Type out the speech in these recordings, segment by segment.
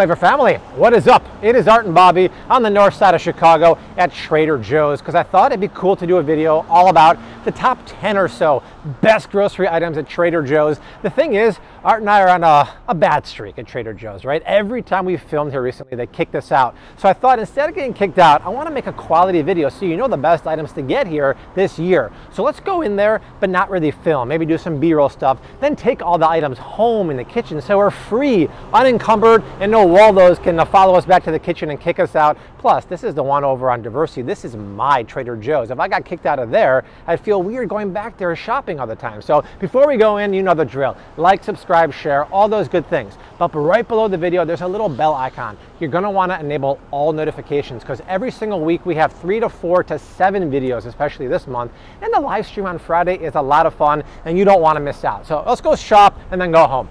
Flavor family, what is up? It is Art and Bobby on the north side of Chicago at Trader Joe's, because I thought it'd be cool to do a video all about the top 10 or so best grocery items at Trader Joe's. The thing is, Art and I are on a bad streak at Trader Joe's, right? Every time we filmed here recently, they kicked us out. So I thought, instead of getting kicked out, I want to make a quality video so you know the best items to get here this year. So let's go in there, but not really film, maybe do some B-roll stuff, then take all the items home in the kitchen so we're free, unencumbered, and no Waldo's can follow us back to the kitchen and kick us out. Plus, this is the one over on Diversity. This is my Trader Joe's. If I got kicked out of there, I'd feel weird going back there shopping all the time. So before we go in, you know the drill. Like, subscribe, share, all those good things. But right below the video, there's a little bell icon. You're gonna wanna enable all notifications, because every single week we have 3 to 4 to 7 videos, especially this month. And the live stream on Friday is a lot of fun and you don't wanna miss out. So let's go shop and then go home.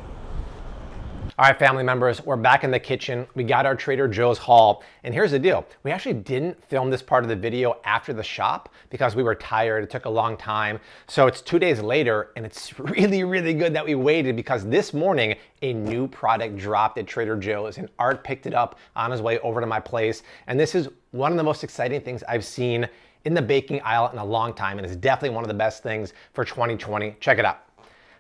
All right, family members, we're back in the kitchen. We got our Trader Joe's haul, and here's the deal. We actually didn't film this part of the video after the shop because we were tired. It took a long time. So it's 2 days later, and it's really, really good that we waited, because this morning, a new product dropped at Trader Joe's, and Art picked it up on his way over to my place. And this is one of the most exciting things I've seen in the baking aisle in a long time, and it's definitely one of the best things for 2020. Check it out.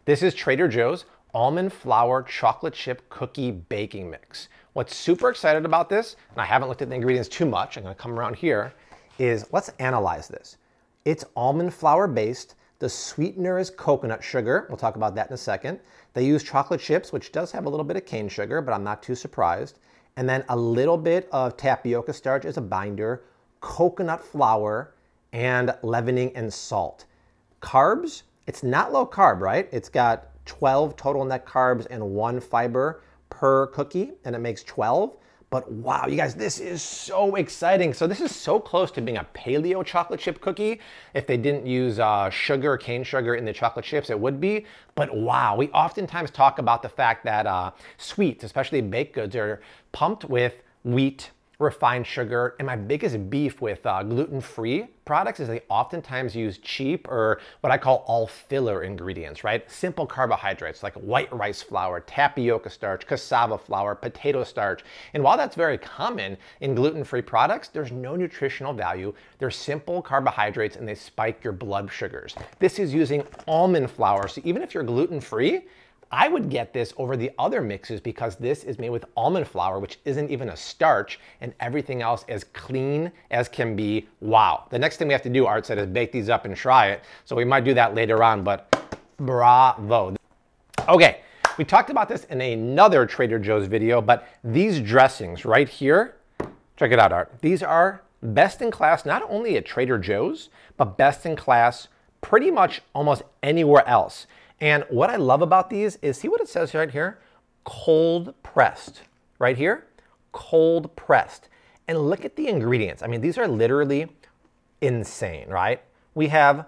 This is Trader Joe's almond flour chocolate chip cookie baking mix. What's super excited about this, and I haven't looked at the ingredients too much, I'm gonna come around here, is let's analyze this. It's almond flour based. The sweetener is coconut sugar. We'll talk about that in a second. They use chocolate chips, which does have a little bit of cane sugar, but I'm not too surprised. And then a little bit of tapioca starch as a binder, coconut flour, and leavening and salt. Carbs, it's not low carb, right? It's got 12 total net carbs and 1 fiber per cookie, and it makes 12. But wow, you guys, this is so exciting. So this is so close to being a paleo chocolate chip cookie. If they didn't use sugar, cane sugar in the chocolate chips, it would be. But wow, we oftentimes talk about the fact that sweets, especially baked goods, are pumped with wheat, refined sugar, and my biggest beef with gluten-free products is they oftentimes use cheap, or what I call all filler ingredients, right? Simple carbohydrates like white rice flour, tapioca starch, cassava flour, potato starch. And while that's very common in gluten-free products, there's no nutritional value. They're simple carbohydrates and they spike your blood sugars. This is using almond flour, so even if you're gluten-free, I would get this over the other mixes, because this is made with almond flour, which isn't even a starch, and everything else as clean as can be. Wow. The next thing we have to do, Art said, is bake these up and try it. So we might do that later on, but bravo. Okay. We talked about this in another Trader Joe's video, but these dressings right here, check it out, Art. These are best in class, not only at Trader Joe's, but best in class pretty much almost anywhere else. And what I love about these is, see what it says right here? Cold pressed, right here, cold pressed. And look at the ingredients. I mean, these are literally insane, right? We have,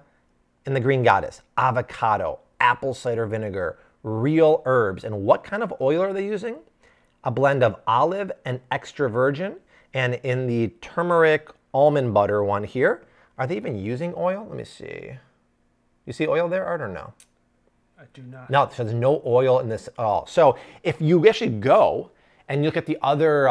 in the Green Goddess, avocado, apple cider vinegar, real herbs. And what kind of oil are they using? A blend of olive and extra virgin. And in the turmeric almond butter one here, are they even using oil? Let me see. You see oil there, Art, or no? I do not. No, so there's no oil in this at all. So if you actually go and look at the other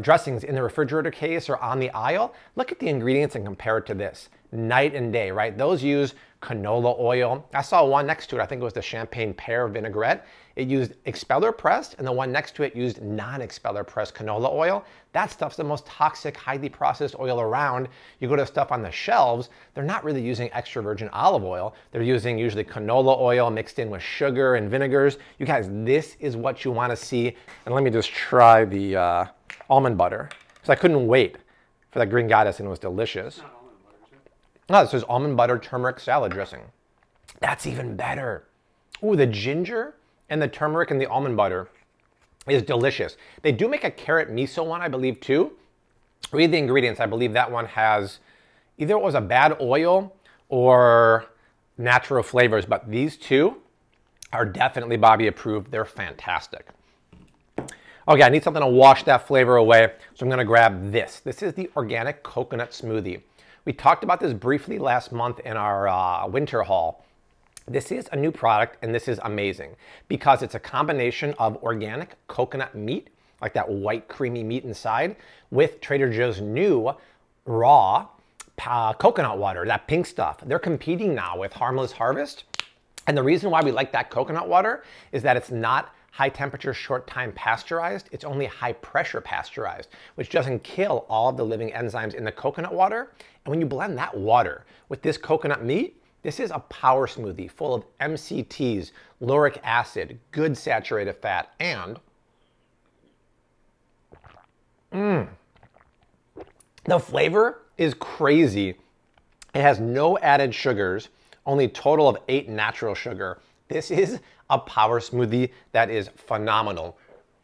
dressings in the refrigerator case or on the aisle, look at the ingredients and compare it to this. Night and day, right? Those use canola oil. I saw one next to it, I think it was the champagne pear vinaigrette. It used expeller pressed, and the one next to it used non-expeller pressed canola oil. That stuff's the most toxic, highly processed oil around. You go to stuff on the shelves, they're not really using extra virgin olive oil. They're using usually canola oil mixed in with sugar and vinegars. You guys, this is what you want to see. And let me just try the almond butter, because I couldn't wait for that Green Goddess, and it was delicious. Oh, this is almond butter turmeric salad dressing. That's even better. Ooh, the ginger and the turmeric and the almond butter is delicious. They do make a carrot miso one, I believe, too. Read the ingredients. I believe that one has, either it was a bad oil or natural flavors, but these two are definitely Bobby approved. They're fantastic. Okay, I need something to wash that flavor away, so I'm gonna grab this. This is the organic coconut smoothie. We talked about this briefly last month in our winter haul. This is a new product, and this is amazing because it's a combination of organic coconut meat, like that white creamy meat inside, with Trader Joe's new raw coconut water, that pink stuff. They're competing now with Harmless Harvest. And the reason why we like that coconut water is that it's not high temperature, short time pasteurized. It's only high pressure pasteurized, which doesn't kill all of the living enzymes in the coconut water. And when you blend that water with this coconut meat, this is a power smoothie full of MCTs, lauric acid, good saturated fat, and the flavor is crazy. It has no added sugars, only a total of 8 natural sugar. This is a power smoothie that is phenomenal.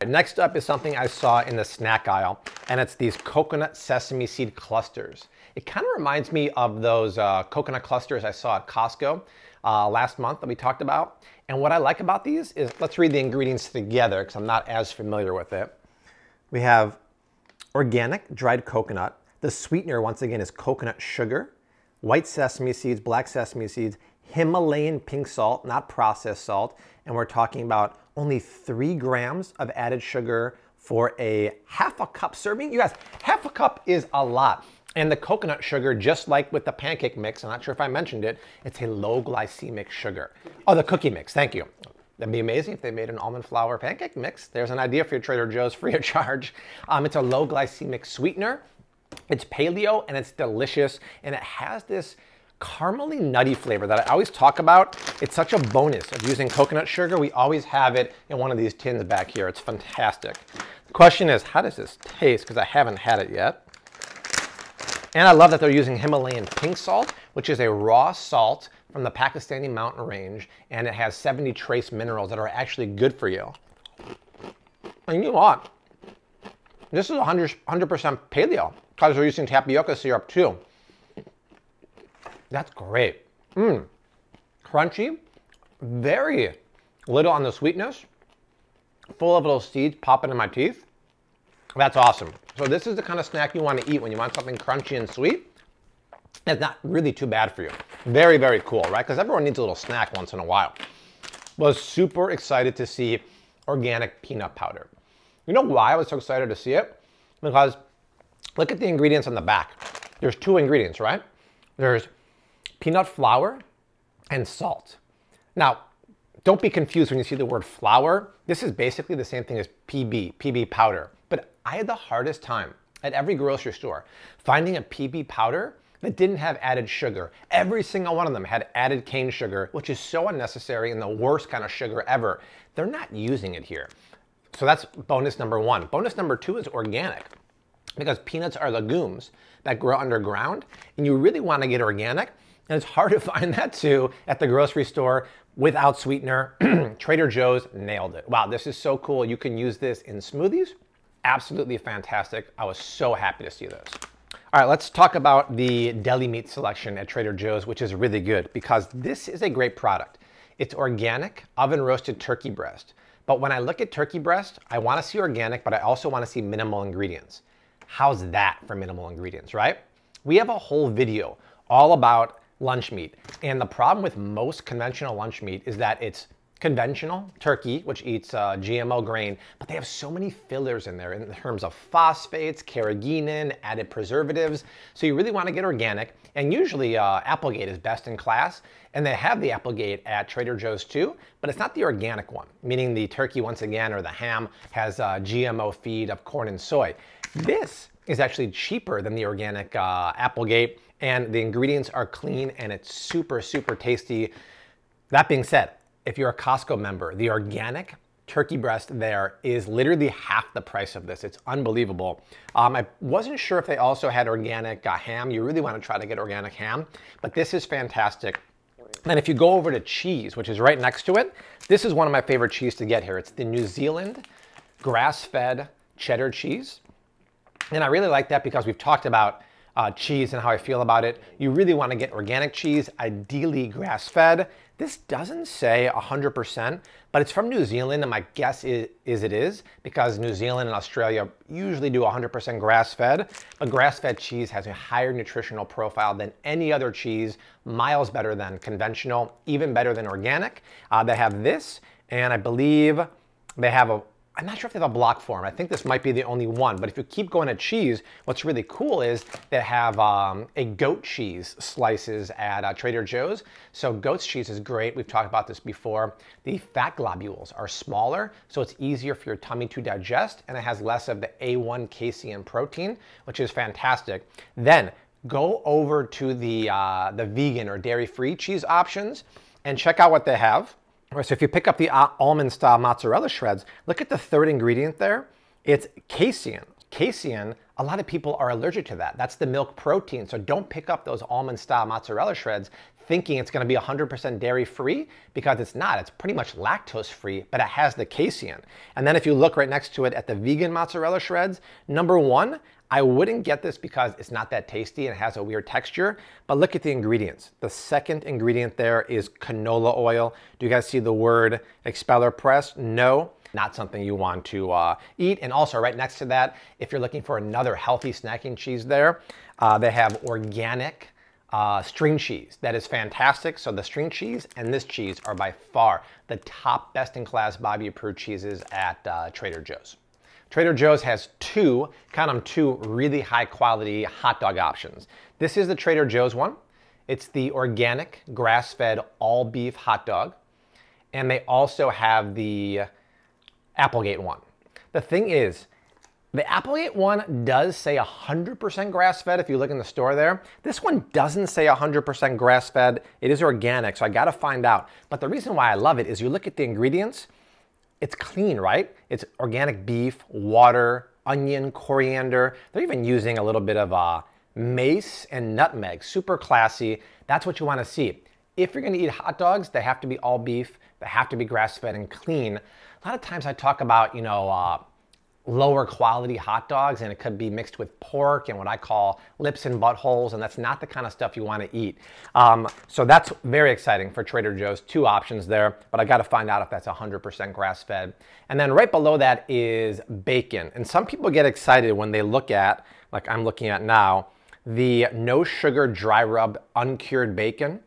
Next up is something I saw in the snack aisle, and it's these coconut sesame seed clusters. It kind of reminds me of those coconut clusters I saw at Costco last month that we talked about. And what I like about these is, let's read the ingredients together because I'm not as familiar with it. We have organic dried coconut. The sweetener, once again, is coconut sugar, white sesame seeds, black sesame seeds, Himalayan pink salt, not processed salt, and we're talking about only 3 grams of added sugar for a half a cup serving. You guys, half a cup is a lot. And the coconut sugar, just like with the pancake mix, I'm not sure if I mentioned it, it's a low glycemic sugar. Oh, the cookie mix, thank you. That'd be amazing if they made an almond flour pancake mix. There's an idea for your Trader Joe's free of charge. It's a low glycemic sweetener. It's paleo and it's delicious, and it has this caramely nutty flavor that I always talk about. It's such a bonus of using coconut sugar. We always have it in one of these tins back here. It's fantastic. The question is, how does this taste? Because I haven't had it yet. And I love that they're using Himalayan pink salt, which is a raw salt from the Pakistani mountain range, and it has 70 trace minerals that are actually good for you. And you know what? This is 100% paleo because we're using tapioca syrup too. That's great. Crunchy, very little on the sweetness, full of little seeds popping in my teeth. That's awesome. So this is the kind of snack you want to eat when you want something crunchy and sweet. That's not really too bad for you. Very, very cool, right? Because everyone needs a little snack once in a while. Was super excited to see organic peanut powder. You know why I was so excited to see it? Because look at the ingredients on the back. There's 2 ingredients, right? There's peanut flour and salt. Now, don't be confused when you see the word flour. This is basically the same thing as PB powder. But I had the hardest time at every grocery store finding a PB powder that didn't have added sugar. Every single one of them had added cane sugar, which is so unnecessary and the worst kind of sugar ever. They're not using it here. So that's bonus number 1. Bonus number 2 is organic, because peanuts are legumes that grow underground, and you really want to get organic. And it's hard to find that too at the grocery store without sweetener. Trader Joe's nailed it. Wow, this is so cool. You can use this in smoothies. Absolutely fantastic. I was so happy to see this. All right, let's talk about the deli meat selection at Trader Joe's, which is really good because this is a great product. It's organic, oven roasted turkey breast. But when I look at turkey breast, I want to see organic, but I also want to see minimal ingredients. How's that for minimal ingredients, right? We have a whole video all about lunch meat. And the problem with most conventional lunch meat is that it's conventional turkey, which eats GMO grain, but they have so many fillers in there in terms of phosphates, carrageenan, added preservatives. So you really want to get organic. And usually Applegate is best in class. And they have the Applegate at Trader Joe's too, but it's not the organic one, meaning the turkey once again, or the ham has GMO feed of corn and soy. This is actually cheaper than the organic Applegate, and the ingredients are clean, and it's super, super tasty. That being said, if you're a Costco member, the organic turkey breast there is literally half the price of this. It's unbelievable. I wasn't sure if they also had organic ham. You really want to try to get organic ham, but this is fantastic. And if you go over to cheese, which is right next to it, this is one of my favorite cheese to get here. It's the New Zealand grass-fed cheddar cheese. And I really like that because we've talked about cheese and how I feel about it. You really want to get organic cheese, ideally grass-fed. This doesn't say 100%, but it's from New Zealand, and my guess is it is, because New Zealand and Australia usually do 100% grass-fed, but grass-fed cheese has a higher nutritional profile than any other cheese, miles better than conventional, even better than organic. They have this, and I believe they have a I'm not sure if they have a block form. I think this might be the only one, but if you keep going at cheese, what's really cool is they have a goat cheese slices at Trader Joe's. So goat's cheese is great. We've talked about this before. The fat globules are smaller, so it's easier for your tummy to digest, and it has less of the A1 casein protein, which is fantastic. Then go over to the vegan or dairy-free cheese options and check out what they have. So if you pick up the almond-style mozzarella shreds, look at the third ingredient there. It's casein. Casein, a lot of people are allergic to that. That's the milk protein. So don't pick up those almond-style mozzarella shreds thinking it's going to be 100% dairy-free, because it's not. It's pretty much lactose-free, but it has the casein. And then if you look right next to it at the vegan mozzarella shreds, number one, I wouldn't get this because it's not that tasty and it has a weird texture, but look at the ingredients. The second ingredient there is canola oil. Do you guys see the word expeller pressed? No, not something you want to eat. And also right next to that, if you're looking for another healthy snacking cheese there, they have organic string cheese. That is fantastic. So the string cheese and this cheese are by far the top best-in-class Bobby-approved cheeses at Trader Joe's. Trader Joe's has two, count them, two really high quality hot dog options. This is the Trader Joe's one. It's the organic grass-fed all beef hot dog. And they also have the Applegate one. The thing is, the Applegate one does say 100% grass-fed if you look in the store there. This one doesn't say 100% grass-fed. It is organic, so I gotta find out. But the reason why I love it is you look at the ingredients, it's clean, right? It's organic beef, water, onion, coriander. They're even using a little bit of mace and nutmeg, super classy. That's what you wanna see. If you're gonna eat hot dogs, they have to be all beef, they have to be grass-fed and clean. A lot of times I talk about, you know, lower quality hot dogs, and it could be mixed with pork and what I call lips and buttholes, and that's not the kind of stuff you want to eat. So that's very exciting for Trader Joe's, two options there, but I got to find out if that's 100% grass-fed. And then right below that is bacon. And some people get excited when they look at, like I'm looking at now, the no sugar dry rub uncured bacon.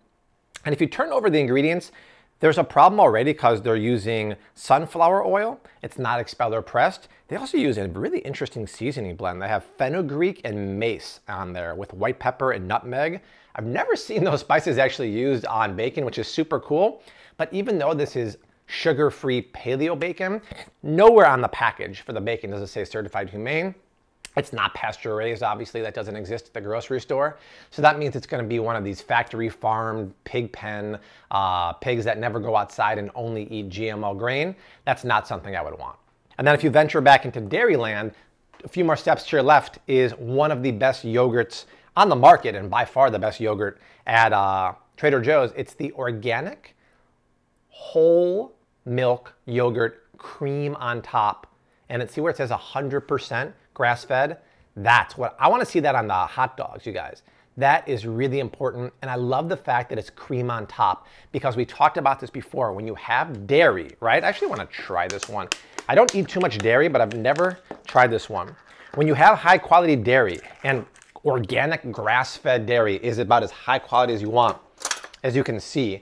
And if you turn over the ingredients, there's a problem already because they're using sunflower oil. It's not expeller pressed. They also use a really interesting seasoning blend. They have fenugreek and mace on there with white pepper and nutmeg. I've never seen those spices actually used on bacon, which is super cool. But even though this is sugar-free paleo bacon, nowhere on the package for the bacon does it say certified humane. It's not pasture raised, obviously. That doesn't exist at the grocery store. So that means it's gonna be one of these factory farmed pig pen, pigs that never go outside and only eat GMO grain. That's not something I would want. And then if you venture back into Dairyland, a few more steps to your left is one of the best yogurts on the market, and by far the best yogurt at Trader Joe's. It's the organic whole milk yogurt, cream on top. And see where it says 100% grass-fed? That's what I want to see, that on the hot dogs, you guys. That is really important, and I love the fact that it's cream on top, because we talked about this before. When you have dairy, right? I actually want to try this one. I don't eat too much dairy, but I've never tried this one. When you have high-quality dairy, and organic grass-fed dairy is about as high-quality as you want, as you can see,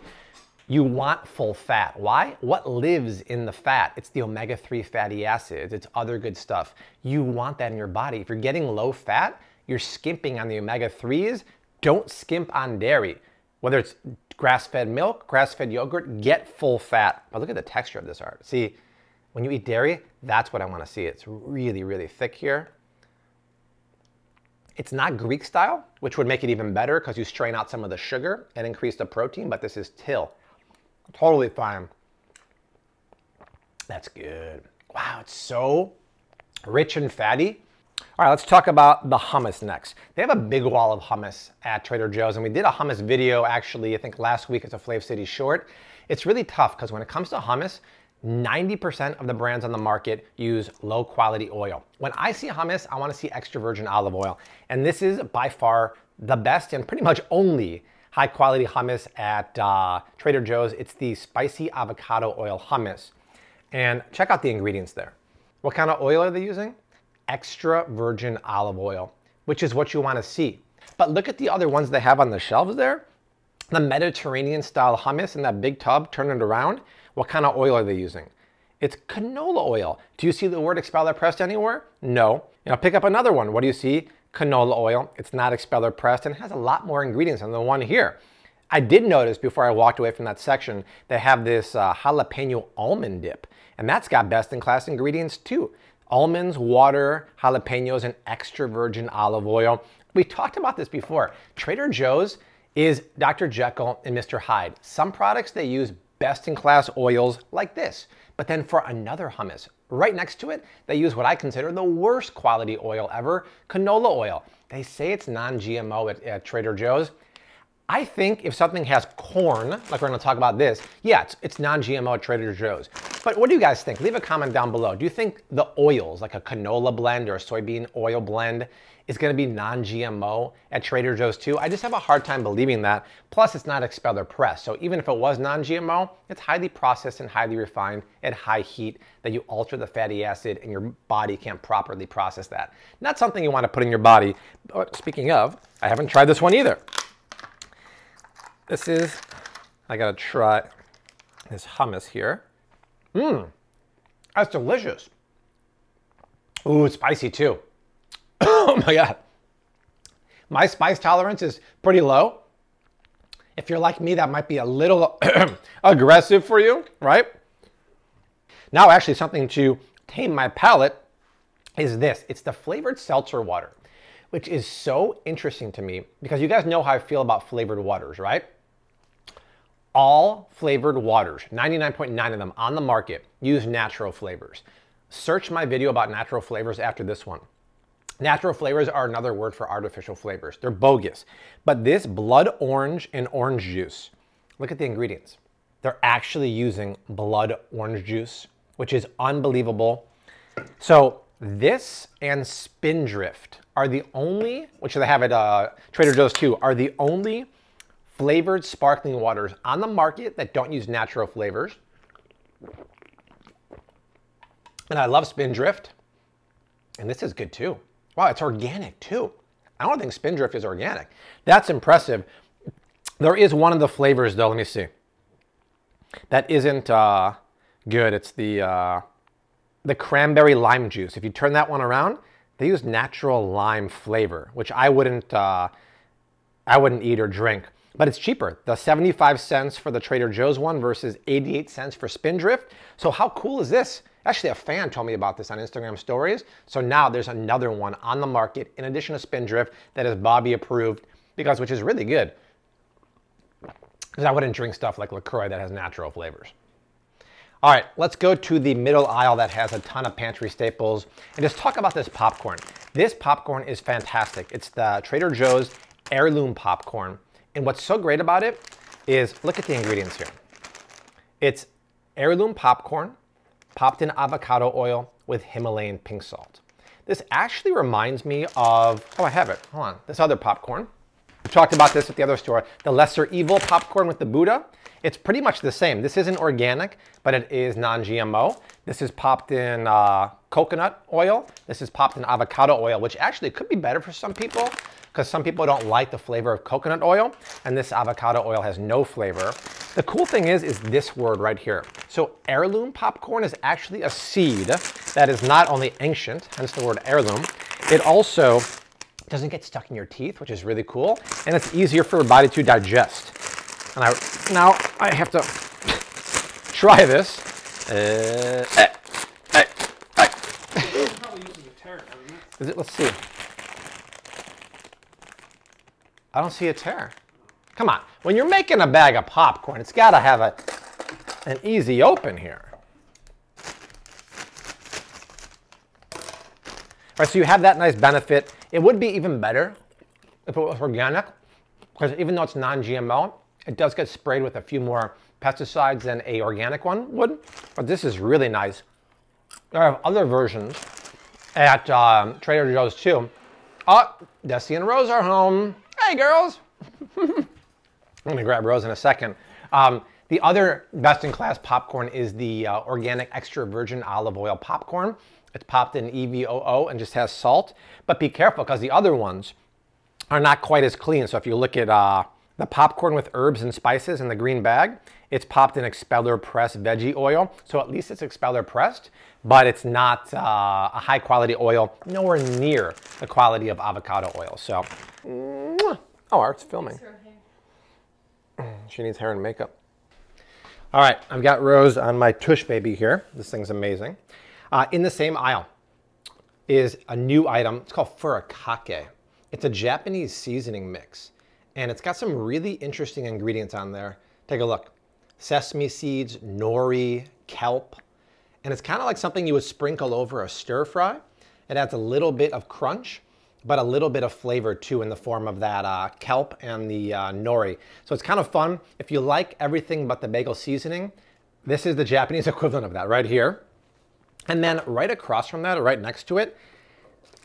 you want full fat. Why? What lives in the fat? It's the omega-3 fatty acids. It's other good stuff. You want that in your body. If you're getting low fat, you're skimping on the omega-3s. Don't skimp on dairy. Whether it's grass-fed milk, grass-fed yogurt, get full fat. But look at the texture of this art. See, when you eat dairy, that's what I want to see. It's really, really thick here. It's not Greek style, which would make it even better because you strain out some of the sugar and increase the protein, but this is till. Totally fine. That's good. Wow, it's so rich and fatty. All right, let's talk about the hummus next. They have a big wall of hummus at Trader Joe's, and we did a hummus video actually, I think last week. It's a Flav City short. It's really tough because when it comes to hummus, 90% of the brands on the market use low quality oil. When I see hummus, I want to see extra virgin olive oil. And this is by far the best and pretty much only high quality hummus at Trader Joe's. It's the spicy avocado oil hummus. And check out the ingredients there. What kind of oil are they using? Extra virgin olive oil, which is what you wanna see. But look at the other ones they have on the shelves there. The Mediterranean style hummus in that big tub, turn it around. What kind of oil are they using? It's canola oil. Do you see the word expeller pressed anywhere? No. Now pick up another one. What do you see? Canola oil. It's not expeller pressed and has a lot more ingredients than the one here. I did notice before I walked away from that section, they have this jalapeno almond dip, and that's got best in class ingredients too. Almonds, water, jalapenos, and extra virgin olive oil. We talked about this before. Trader Joe's is Dr. Jekyll and Mr. Hyde. Some products they use best in class oils like this, but then for another hummus, right next to it, they use what I consider the worst quality oil ever, canola oil. They say it's non-GMO at Trader Joe's. I think if something has corn, like we're gonna talk about this, yeah, it's non-GMO at Trader Joe's. But what do you guys think? Leave a comment down below. Do you think the oils, like a canola blend or a soybean oil blend, is gonna be non-GMO at Trader Joe's too? I just have a hard time believing that. Plus, it's not expeller pressed. So even if it was non-GMO, it's highly processed and highly refined at high heat that you alter the fatty acid and your body can't properly process that. Not something you wanna put in your body. But speaking of, I haven't tried this one either. This is, I gotta try this hummus here. That's delicious. Ooh, it's spicy too. Oh my God. My spice tolerance is pretty low. If you're like me, that might be a little aggressive for you, right? Now actually something to tame my palate is this. It's the flavored seltzer water, which is so interesting to me because you guys know how I feel about flavored waters, right? All flavored waters, 99.9% of them on the market, use natural flavors. Search my video about natural flavors after this one. Natural flavors are another word for artificial flavors. They're bogus. But this blood orange and orange juice, look at the ingredients. They're actually using blood orange juice, which is unbelievable. So this and Spindrift are the only, which they have at Trader Joe's too, are the only flavored sparkling waters on the market that don't use natural flavors. And I love Spindrift. And this is good too. Wow, it's organic too. I don't think Spindrift is organic. That's impressive. There is one of the flavors though, let me see. That isn't good. It's the cranberry lime juice. If you turn that one around, they use natural lime flavor, which I wouldn't eat or drink, but it's cheaper. The 75 cents for the Trader Joe's one versus 88 cents for Spindrift. So how cool is this? Actually, a fan told me about this on Instagram stories. So now there's another one on the market in addition to Spindrift that is Bobby approved, because which is really good. Because I wouldn't drink stuff like LaCroix that has natural flavors. All right, let's go to the middle aisle that has a ton of pantry staples and just talk about this popcorn. This popcorn is fantastic. It's the Trader Joe's heirloom popcorn. And what's so great about it is, look at the ingredients here. It's heirloom popcorn, popped in avocado oil with Himalayan pink salt. This actually reminds me of, oh, I have it, hold on, this other popcorn. We talked about this at the other store, the Lesser Evil popcorn with the Buddha. It's pretty much the same. This isn't organic, but it is non-GMO. This is popped in coconut oil. This is popped in avocado oil, which actually could be better for some people because some people don't like the flavor of coconut oil, and this avocado oil has no flavor. The cool thing is this word right here. So heirloom popcorn is actually a seed that is not only ancient, hence the word heirloom, it also doesn't get stuck in your teeth, which is really cool, and it's easier for your body to digest. And now I have to try this. Is it? Let's see. I don't see a tear. Come on. When you're making a bag of popcorn, it's got to have an easy open here. All right, so you have that nice benefit. It would be even better if it was organic, because even though it's non-GMO, it does get sprayed with a few more pesticides than an organic one would, but this is really nice. There are other versions at Trader Joe's too. Oh, Desi and Rose are home. Hey, girls. I'm gonna grab Rose in a second. The other best-in-class popcorn is the organic extra virgin olive oil popcorn. It's popped in EVOO and just has salt, but be careful because the other ones are not quite as clean. So if you look at The popcorn with herbs and spices in the green bag, it's popped in expeller pressed veggie oil. So at least it's expeller pressed, but it's not a high quality oil, nowhere near the quality of avocado oil. So, oh, Art's filming. She needs hair and makeup. All right, I've got Rose on my tush baby here. This thing's amazing. In the same aisle is a new item. It's called furikake. It's a Japanese seasoning mix. And it's got some really interesting ingredients on there. Take a look. Sesame seeds, nori, kelp. And it's kind of like something you would sprinkle over a stir fry. It adds a little bit of crunch, but a little bit of flavor too in the form of that kelp and the nori. So it's kind of fun. If you like everything but the bagel seasoning, this is the Japanese equivalent of that right here. And then right across from that, or right next to it,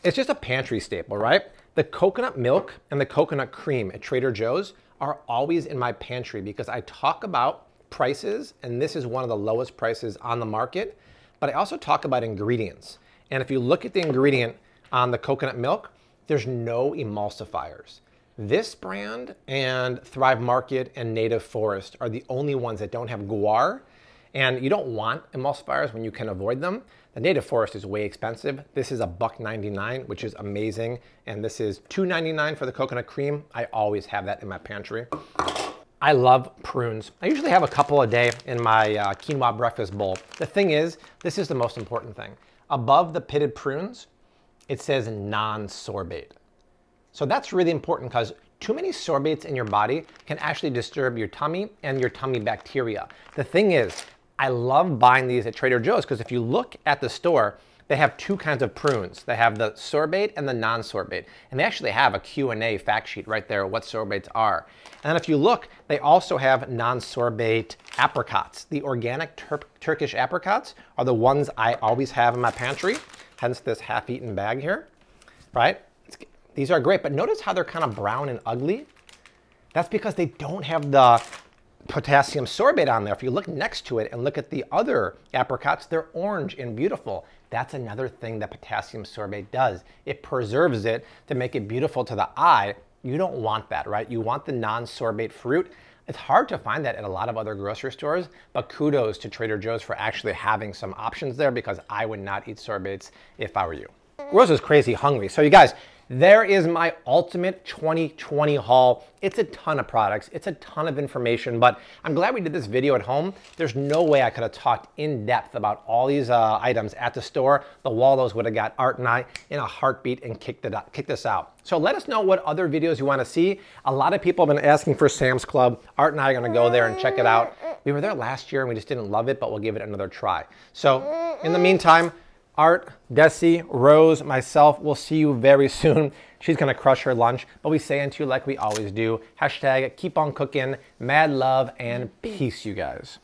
it's just a pantry staple, right? The coconut milk and the coconut cream at Trader Joe's are always in my pantry because I talk about prices, and this is one of the lowest prices on the market, but I also talk about ingredients. And if you look at the ingredient on the coconut milk, there's no emulsifiers. This brand and Thrive Market and Native Forest are the only ones that don't have guar, and you don't want emulsifiers when you can avoid them. The Native Forest is way expensive. This is $1.99, which is amazing. And this is $2.99 for the coconut cream. I always have that in my pantry. I love prunes. I usually have a couple a day in my quinoa breakfast bowl. The thing is, this is the most important thing. Above the pitted prunes, it says non-sorbate. So that's really important because too many sorbates in your body can actually disturb your tummy and your tummy bacteria. The thing is, I love buying these at Trader Joe's because if you look at the store, they have two kinds of prunes. They have the sorbate and the non-sorbate. And they actually have a Q&A fact sheet right there, what sorbates are. And then if you look, they also have non-sorbate apricots. The organic Turkish apricots are the ones I always have in my pantry, hence this half-eaten bag here, right? These are great, but notice how they're kind of brown and ugly. That's because they don't have the potassium sorbate on there. If you look next to it and look at the other apricots, they're orange and beautiful. That's another thing that potassium sorbate does. It preserves it to make it beautiful to the eye. You don't want that, right? You want the non-sorbate fruit. It's hard to find that at a lot of other grocery stores, but kudos to Trader Joe's for actually having some options there because I would not eat sorbates if I were you. Rose is crazy hungry. So you guys, there is my ultimate 2020 haul. It's a ton of products, it's a ton of information, but I'm glad we did this video at home. There's no way I could have talked in depth about all these items at the store. The Waldos would have got Art and I in a heartbeat and kicked us out. So let us know what other videos you want to see. A lot of people have been asking for Sam's Club. Art and I are going to go there and check it out. We were there last year and we just didn't love it, but we'll give it another try. So in the meantime, Art, Desi, Rose, myself, we'll see you very soon. She's gonna crush her lunch, but we say unto you like we always do. Hashtag keep on cooking, mad love, and peace, you guys.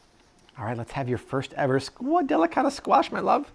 All right, let's have your first ever delicata squash, my love.